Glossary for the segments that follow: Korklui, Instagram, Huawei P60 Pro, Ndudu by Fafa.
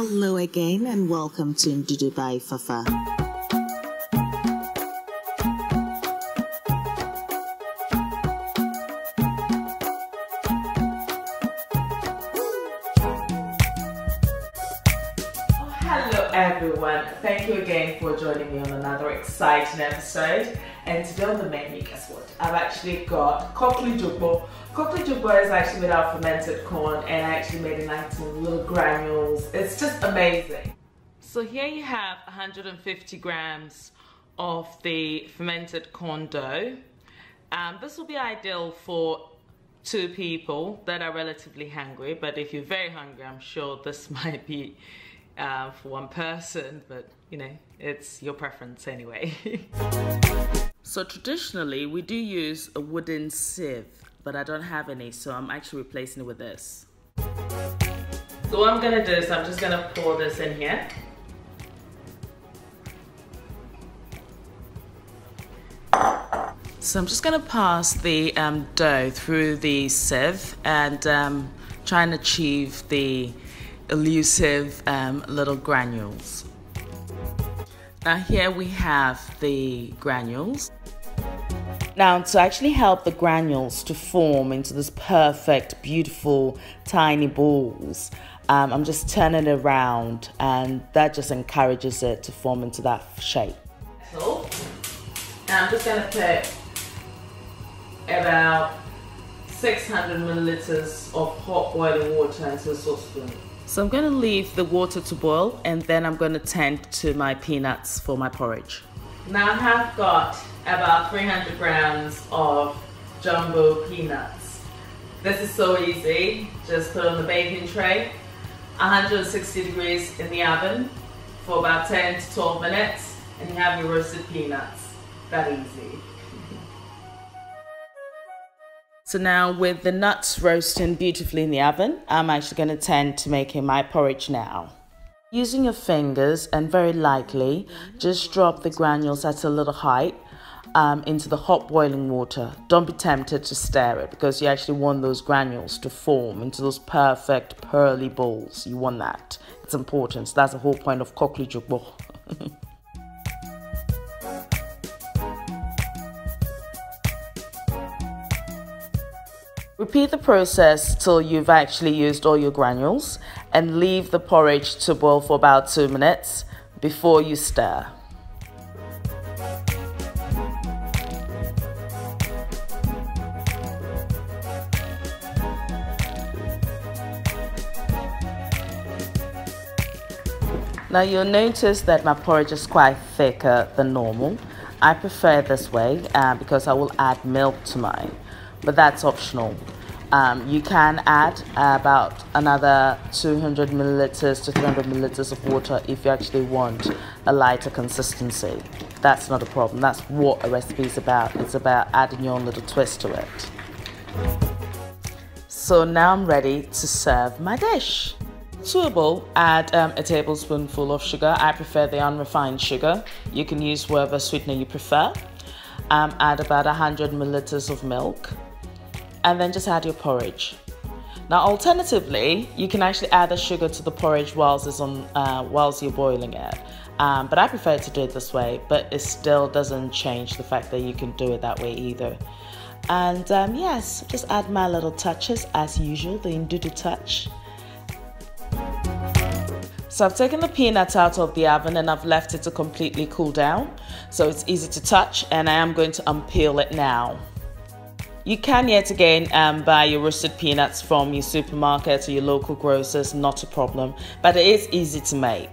Hello again and welcome to Ndudu by Fafa. Hello everyone, thank you again for joining me on another exciting episode. And today on the menu, guess what? I've actually got Korklui. Korklui is actually made out of fermented corn, and I actually made it nice with little granules. It's just amazing. So here you have 150 grams of the fermented corn dough. This will be ideal for two people that are relatively hungry, but if you're very hungry, I'm sure this might be for one person, but you know, it's your preference anyway. So traditionally we do use a wooden sieve, but I don't have any, so I'm actually replacing it with this. So what I'm gonna do is I'm just gonna pour this in here. So I'm just gonna pass the dough through the sieve and try and achieve the elusive little granules. Now here we have the granules. Now to actually help the granules to form into this perfect, beautiful, tiny balls, I'm just turning it around, and that just encourages it to form into that shape. So, I'm just going to put about 600 milliliters of hot boiling water into a saucepan. So I'm going to leave the water to boil, and then I'm going to tend to my peanuts for my porridge. Now I have got about 300 grams of jumbo peanuts. This is so easy. Just put on the baking tray, 160 degrees in the oven for about 10 to 12 minutes, and you have your roasted peanuts. That easy. So now with the nuts roasting beautifully in the oven, I'm actually going to tend to making my porridge now. Using your fingers, and very lightly, just drop the granules at a little height into the hot boiling water. Don't be tempted to stir it, because you actually want those granules to form into those perfect pearly balls. You want that. It's important. So that's the whole point of Korklui. Repeat the process till you've actually used all your granules, and leave the porridge to boil for about 2 minutes before you stir. Now you'll notice that my porridge is quite thicker than normal. I prefer it this way because I will add milk to mine. But that's optional. You can add about another 200 milliliters to 300 milliliters of water if you actually want a lighter consistency. That's not a problem. That's what a recipe is about. It's about adding your own little twist to it. So now I'm ready to serve my dish. To a bowl, add a tablespoonful of sugar. I prefer the unrefined sugar. You can use whatever sweetener you prefer. Add about 100 milliliters of milk, and then just add your porridge. Now alternatively, you can actually add the sugar to the porridge whilst it's on, whilst you're boiling it. But I prefer to do it this way, but it still doesn't change the fact that you can do it that way either. And yes, just add my little touches as usual, the Ndudu touch. So I've taken the peanut out of the oven, and I've left it to completely cool down, so it's easy to touch, and I am going to unpeel it now. You can yet again buy your roasted peanuts from your supermarket or your local grocers, not a problem, but it is easy to make.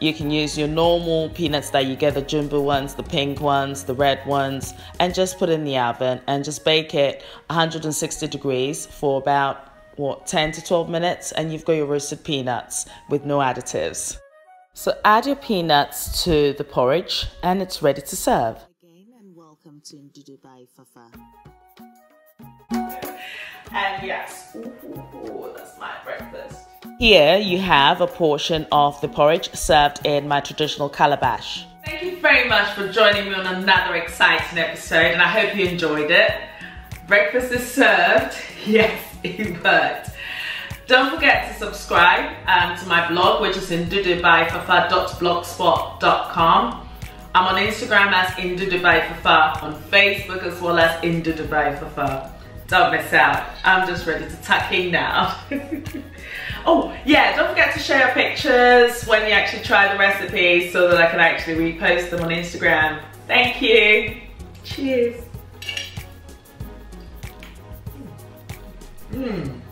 You can use your normal peanuts that you get, the jumbo ones, the pink ones, the red ones, and just put in the oven and just bake it 160 degrees for about 10 to 12 minutes, and you've got your roasted peanuts with no additives. So add your peanuts to the porridge, and it's ready to serve. Again, and welcome to Ndudu by Fafa. And yes, ooh, that's my breakfast. Here you have a portion of the porridge served in my traditional calabash. Thank you very much for joining me on another exciting episode, and I hope you enjoyed it. Breakfast is served. Yes, it worked. Don't forget to subscribe to my blog, which is Ndudu by Fafa.blogspot.com. I'm on Instagram as Ndudu by Fafa, on Facebook as well as Ndudu by Fafa. Don't miss out. I'm just ready to tuck in now. Oh yeah, don't forget to share pictures when you actually try the recipe so that I can actually repost them on Instagram. Thank you. Cheers. Mmm.